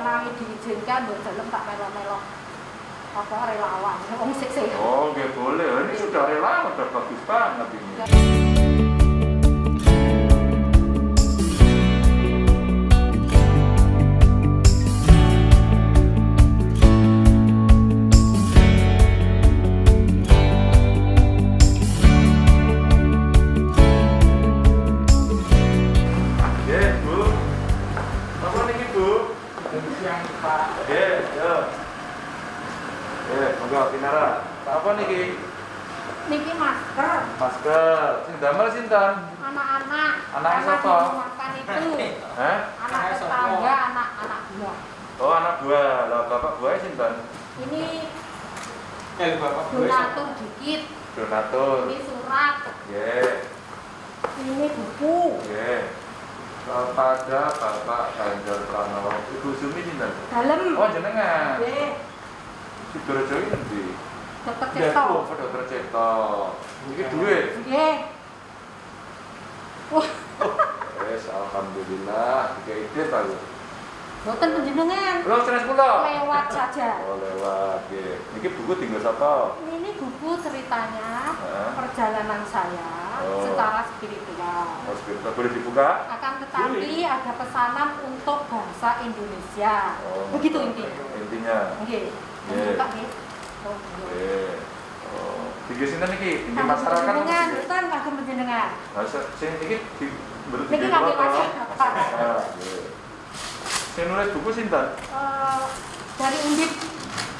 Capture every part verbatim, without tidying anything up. menawi diizinkan buat dalam tak melok-melok apa relawan. Wong sik sik. Oh, nggih boleh. Ini sudah relawan bagus banget ini. Anak-anak, anak siapa? Makan itu, Hah? anak tetangga, anak-anak buah. Oh, anak buah. Lah bapak buah sinten? Ini eh bapak buah. Donatur dikit. Donatur. Ini surat. Yeah. Ini buku. Yeah. Kepada Bapak Ganjar Pranowo. Ibu Sumi sinten? Dalem. Oh, jenengan. Nggih. Sidorejo iki endi? Dokter Cipto. Oh, dokter Cipto. Iki duit. Nggih. Wah. Wes alhamdulillah tiga ide tahu. Boten penjenengan. Lho terus kula. Lewat saja. Oh lewat nggih. Niki buku tinggal sapa? Ini buku ceritanya Hah? perjalanan saya oh. secara spiritual. Oh, spiritual boleh dibuka? Akan tetapi Yui. ada pesanan untuk bangsa Indonesia. Oh, Begitu intinya. Intinya. Nggih. Buka nggih. Oh. Nggih. Tiga sinten iki, tinggi masyarakat nggih, hutan kagem panjenengan. Lah sing iki di mriki nggih masyarakat. Ah, nggih. Sing nulis buku sinten? Eh, dari Undip.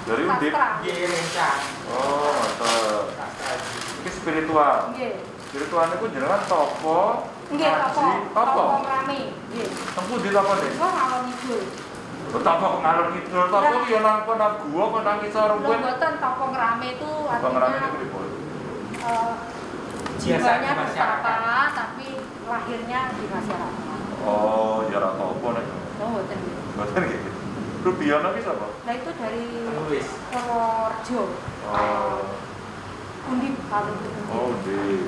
Dari Undip. Nggih, rencang. Oh, ngoten. Iki spiritual. Nggih. Spiritual niku jenengan topo. Nggih, topo. Topo rame. Nggih. Tempu di topo nggih. Oh, awon ngidul. Toko ngalor ngidul, toko iki yo nang kono gua kok nang isor rumpun. Mboten toko ngrame itu artinya eh biasanya di masyarakat tapi lahirnya di masyarakat. Oh, ya ora apa nek. Oh, mboten. Mboten iki. Rubiyono iki sapa? Lah itu dari penulis Purworejo. Oh. Undip kalau itu. Oh, nggih.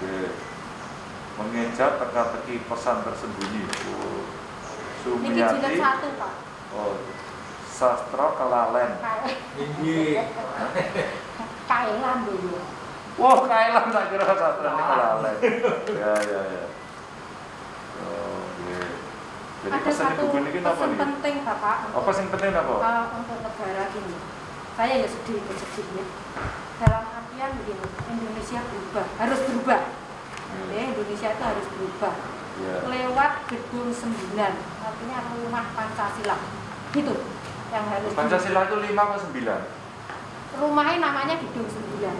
Nggih. Mengejak teka-teki pesan tersembunyi. Ini jilid satu, Pak. Oh, sastra kelalen. Ini kailan dulu. Wah, kailan tak kira sastra ini kelalen. Ya, ya, ya. Oh, iya. Jadi ada satu pesan penting, Bapak. Apa pesan penting, Bapak? Uh, untuk negara ini. Saya ya sedih, sedih. Dalam artian begini, Indonesia berubah, harus berubah. Hmm. Ya, Indonesia itu harus berubah. Yeah. Lewat gedung sembilan, artinya rumah Pancasila gitu yang harus Pancasila itu lima ke sembilan rumahnya namanya gedung sembilan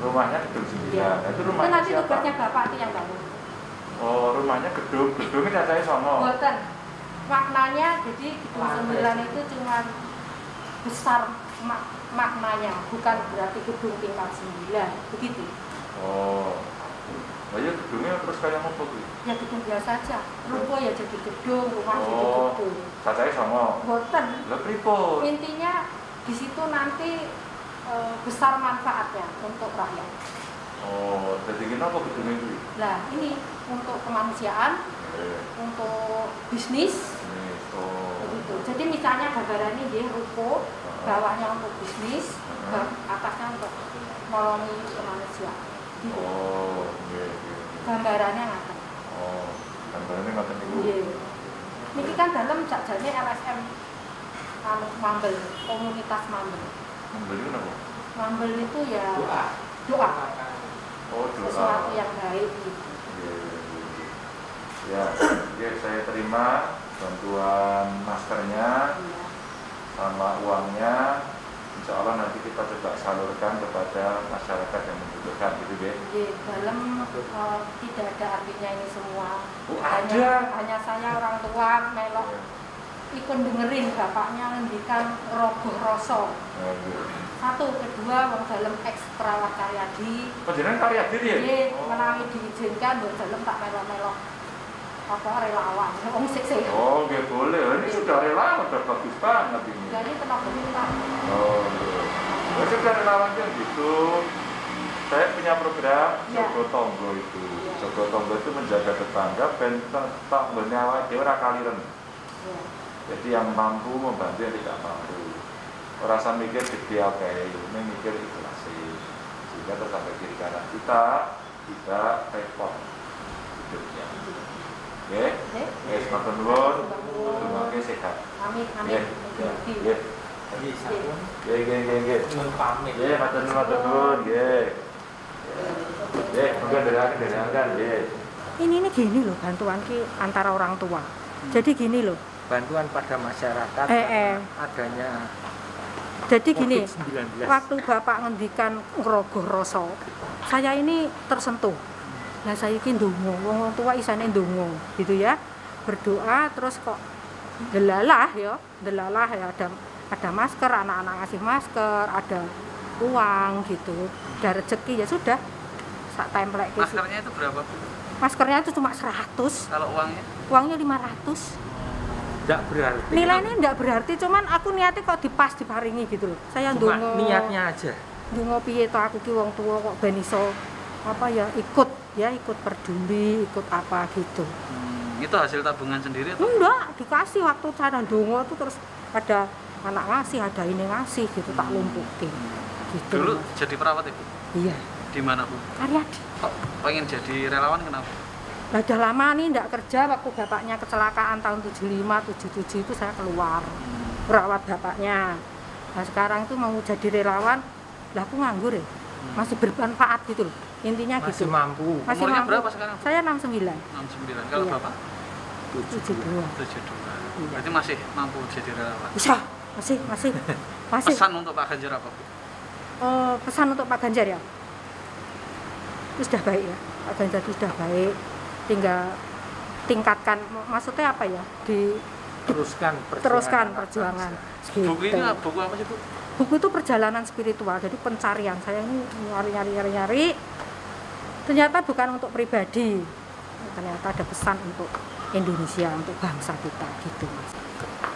rumahnya gedung sembilan yeah. Itu rumahnya itu nanti siapa? Tugasnya bapak itu yang baru oh rumahnya gedung, gedung ini saya sama buatan maknanya jadi gedung Wah, sembilan itu cuma besar mak maknanya bukan berarti gedung tingkat sembilan begitu oh ayo gedungnya terus kayak apa tuh? Ya gedung biasa aja. Ruko ya jadi gedung, rumah oh, jadi gedung. Kacanya sama. Boten. Lah pripun? Intinya di situ nanti e, besar manfaatnya untuk rakyat. Oh, jadi kenapa gedung itu? Nah, ini untuk kemanusiaan, yeah. Untuk bisnis. Yeah, oh. Begitu. Jadi misalnya gambaran ini dia ruko, bawahnya untuk bisnis, uh -huh. atasnya untuk melalui kemanusiaan. Gitu. Oh, iya, iya. Gambarannya ngaten. Oh, gambarannya ngaten iku. Iya. Niki kan dalem jakjane L S M anu Mambel, komunitas Mambel. Mambel itu apa? Mambel itu ya doa. Doa. Oh, doa. Sesuatu yang baik gitu. Iya, iya, iya. Ya, ya saya terima bantuan maskernya. Iya. Sama uangnya. Insya Allah nanti kita coba salurkan kepada masyarakat yang membutuhkan gitu deh. Di dalam uh, tidak ada artinya ini semua. Oh, hanya, hanya saya orang tua melok yeah. ikut dengerin bapaknya ngendikan roboh roso. Yeah, yeah. Satu kedua wong dalam ekstra Kariadi. Panjenengan Kariadi ya? Nggih, menawi diizinkan wong dalam tak melok-melok apa relawan. Wong sik sik. Oh, nggih boleh. Ini sudah relawan bagus banget ini. Jadi tenaga kita. Oh, ya. Saya relawannya gitu. Saya punya program ya. Jogotonggo itu. Ya. Jogotonggo itu menjaga tetangga, ben tetanggane awake dhewe ora kaliren. Ya. Jadi yang mampu membantu yang tidak mampu. Orang mikir gede apa ini, mikir ikhlas sehingga tersampai kiri kanan kita tidak repot hidupnya. Oke, guys, matur nuwun, semoga sehat. Amin, amin. Nggih, nggih, nggih, nggih, nggih. Nun pamit. Nggih, matur nuwun, matur nuwun, nggih. Nggih, monggo dirakan, dirakan, nggih. Ini ini gini loh bantuan ki antara orang tua. Jadi gini loh. Bantuan pada masyarakat eh, eh. adanya. Jadi gini, COVID sembilan belas. Waktu Bapak ngendikan ngrogoh rasa, saya ini tersentuh. Nah, saya iki ndonga, wong tua isane ndonga, gitu ya. Berdoa terus kok delalah ya, delalah ya ada ada masker, anak-anak ngasih masker, ada uang gitu. Ada rezeki ya sudah. Sak templek gitu. Maskernya itu berapa? Maskernya itu cuma seratus. Kalau uangnya? Uangnya lima ratus. Nggak berarti nilainya gitu. Nggak berarti, cuman aku niatnya kok dipas diparingi gitu loh. Saya ndonga niatnya aja. Ndonga piye to aku ki wong tua kok ben iso apa ya ikut ya ikut peduli, ikut apa gitu. Hmm, itu hasil tabungan sendiri atau? Enggak, dikasih waktu cara ndonga tuh terus ada anak ngasih, ada ini ngasih gitu hmm. tak lumpukin. Gitu. Dulu mas. Jadi perawat Ibu? Iya. Di mana Bu? Kariadi. Kok pengen jadi relawan kenapa? Nah, udah lama nih ndak kerja, waktu bapaknya kecelakaan tahun tujuh puluh lima tujuh puluh tujuh itu saya keluar merawat bapaknya. Nah sekarang itu mau jadi relawan, lah aku nganggur ya, masih bermanfaat gitu loh, intinya masih gitu. Mampu. Masih umurnya mampu. Berapa sekarang? Saya enam puluh sembilan. enam puluh sembilan, kalau iya. Bapak? tujuh puluh dua. tujuh puluh dua. Berarti masih mampu jadi relawan? Bisa, masih, masih. masih. Pesan untuk Pak Ganjar apa? Uh, pesan untuk Pak Ganjar ya? Itu sudah baik ya, Pak Ganjar itu sudah baik. Tinggal tingkatkan, maksudnya apa ya, di teruskan perjuangan, teruskan perjuangan. Gitu. Buku ini buku apa sih Bu? Buku itu perjalanan spiritual, jadi pencarian saya ini nyari-nyari-nyari ternyata bukan untuk pribadi, ternyata ada pesan untuk Indonesia, untuk bangsa kita gitu Mas.